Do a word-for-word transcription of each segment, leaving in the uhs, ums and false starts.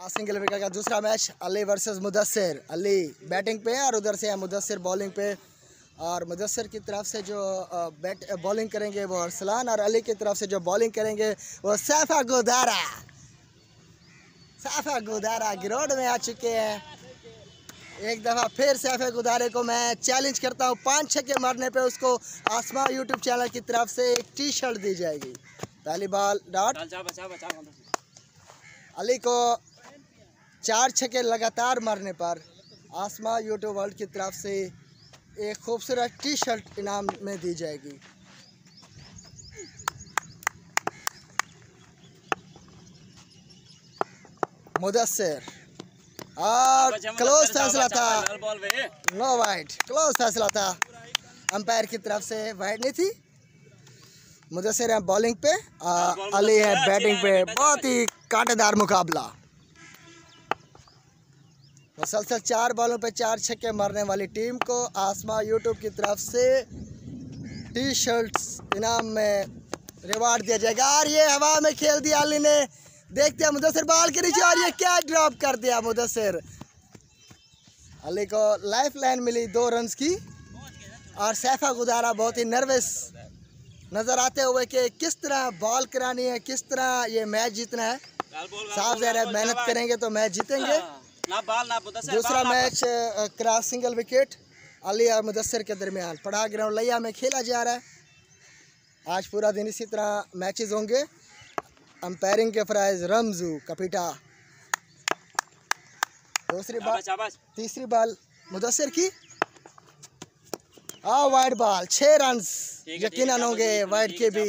Passing Africa का दूसरा match Ali versus Mudassir. Ali batting पे और उधर से है मुदस्सिर बॉलिंग पे। और मुदस्सिर की तरफ से जो बैट बॉलिंग करेंगे वो अरसलान और अली की तरफ से जो बॉलिंग करेंगे वो सैफा गोदारा। सैफा गोदारा ग्राउंड में आ चुके हैं। एक दफ़ा फिर सैफा गोदारे को मैं चैलेंज करता हूँ, पाँच छक्के मारने पे उसको आसमा यूट्यूब चैनल की तरफ से एक टी शर्ट दी जाएगी। पहली बॉल डॉट, अली को चार छक्के लगातार मारने पर आसमा यूट्यूब वर्ल्ड की तरफ से एक खूबसूरत टी शर्ट इनाम में दी जाएगी। मुदस्सिर और क्लोज फैसला था, नो वाइड, क्लोज फैसला था। अंपायर की तरफ से वाइड नहीं थी। मुदस्सिर है बॉलिंग पे, अली है बैटिंग पे। बहुत ही कांटेदार मुकाबला। मुसलसल चार बॉलों पे चार छक्के मारने वाली टीम को आसमा यूट्यूब की तरफ से टी शर्ट्स इनाम में रिवार्ड दिया जाएगा। और ये हवा में खेल दिया अली ने, देखते हैं मुदस्सिर बॉल के नीचे और ये क्या ड्रॉप कर दिया मुदस्सिर। अली को लाइफ लाइन मिली दो रन्स की। और सैफा गुजारा बहुत ही नर्वस नज़र आते हुए कि किस तरह बॉल करानी है, किस तरह ये मैच जीतना है। साफ ज़ाहिर है मेहनत करेंगे तो मैच जीतेंगे। ना बाल, ना दूसरा ball, match cross single wicket Ali और मुदस्सिर के दरमियान पड़ा। ग्राउंड लैया में खेला जा रहा है। आज पूरा दिन इसी तरह मैचेस होंगे। अंपायरिंग के फराइज रमजू कपीटा। दूसरी बॉल, तीसरी बॉल मुदस्सिर की। आ वाइड बॉल, छः रन यकीनन होंगे वाइड के भी।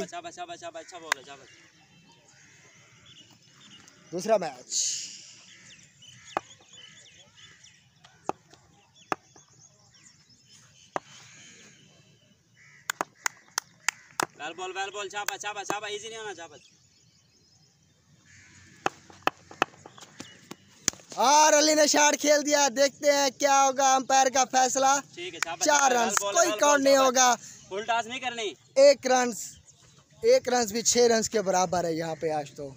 दूसरा match well ball, well ball, चाबा चाबा चाबा, इजी नहीं होना चाबा। और अली ने शॉट खेल दिया। देखते हैं क्या होगा अंपायर का फैसला। ठीक है, चार रन, कोई काउंट नहीं होगा, फुल टॉस नहीं करनी। एक रन, एक रन भी छह रन के बराबर है यहाँ पे आज तो।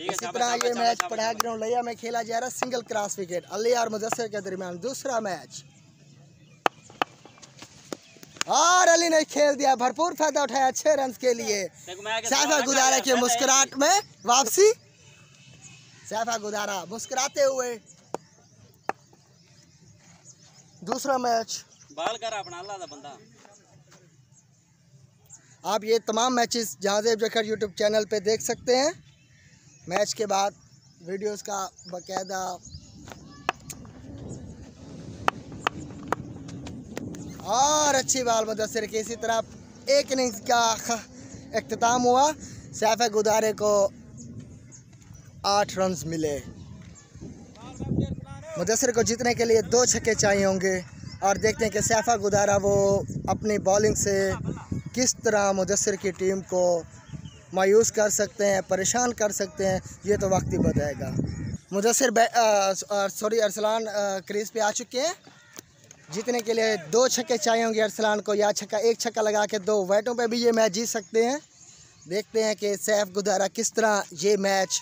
इसी तरह ये मैच पड़ा ग्राउंड लैया में खेला जा रहा है। सिंगल क्रॉस विकेट अली और मुदस्सिर के दरमियान दूसरा मैच। और अली ने खेल दिया, भरपूर फायदा उठाया छह रन के लिए। सैफा गुजारा की मुस्कुराहट में वापसी। सैफा गुजारा मुस्कुराते हुए। दूसरा मैच बाल करा अपना अल्लाह दा बंदा। आप ये तमाम matches Jahanzeb Jakhar YouTube channel पे देख सकते हैं। मैच के बाद वीडियोस का बाकायदा और अच्छी बॉल मुदस्सिर की। इसी तरह एक इनिंग्स का अख्ताम हुआ। सैफ गुदारे को आठ रन मिले। मुदस्सिर को जीतने के लिए दो छक्के चाहिए होंगे। और देखते हैं कि सैफ गुदारा वो अपनी बॉलिंग से किस तरह मुदस्सिर की टीम को मायूस कर सकते हैं, परेशान कर सकते हैं, ये तो वक्त ही बताएगा। मुदस्सिर सॉरी अरसलान क्रीज पे आ चुके हैं। जीतने के लिए दो छक्के चाहिए होंगे अरसलान को, या छक्का, एक छक्का लगा के दो विकेटों पे भी ये मैच जीत सकते हैं। देखते हैं कि सैफ गुदारा किस तरह ये मैच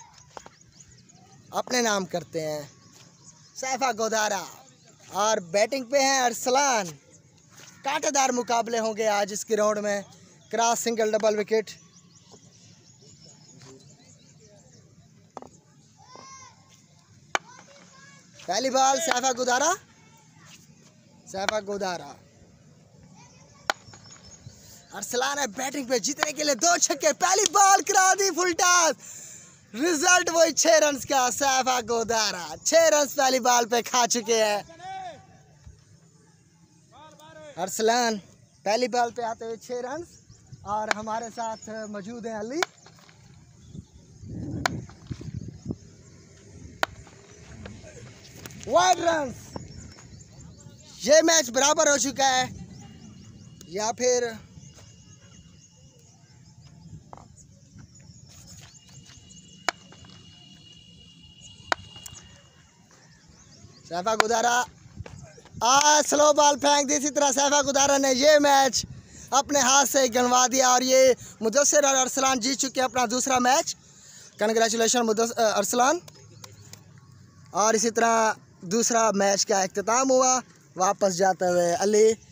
अपने नाम करते हैं। सैफा गुदारा और बैटिंग पे हैं अरसलान। कांटेदार मुकाबले होंगे आज इस ग्राउंड में। Cross single double wicket. पहली बॉल सैफा गुदारा। सैफा गुदारा अरसलान है बैटिंग पे। जीतने के लिए दो छक्के। पहली बॉल करा दी फुल टॉस। रिजल्ट वही छह रन का। सैफा गुदारा छह रन पहली बॉल पे खा चुके हैं। अरसलान पहली बॉल पे आते हुए छह रन। और हमारे साथ मौजूद है अली। वाइड रन, ये मैच बराबर हो चुका है या फिर सैफा गुदारा आज स्लो बॉल फेंक दी। इसी तरह सैफा गुदारा ने ये मैच अपने हाथ से गंवा दिया और ये मुदस्सिर और अरसलान जीत चुके हैं अपना दूसरा मैच। कंग्रेचुलेशन मुदस्सिर अरसलान। और इसी तरह दूसरा मैच का अख्ताम हुआ। वापस जाते हुए अली।